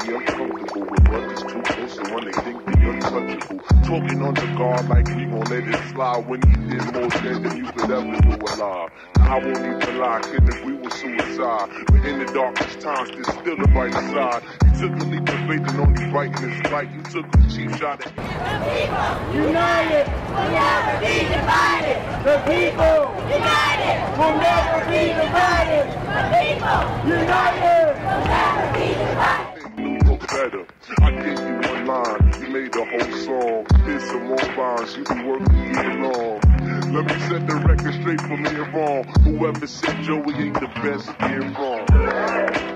the untouchable, with brothers too close to one, they think the untouchable. Talking on the guard like we gon' let it slide, when he did more dead than you could ever do alive. Now I won't even lie, couldn't agree with suicide, but in the darkest times, there's still the right side. He took a leap of faith and only brightened his light. You took a cheap shot at the people, united, will never be divided. The people, united, will never be divided. The people, united, will never be divided. You know better. I gave you one line, you made the whole song. Here's some more lines, you been working years long. Let me set the record straight from here on. Whoever said Joey ain't the best, they're wrong.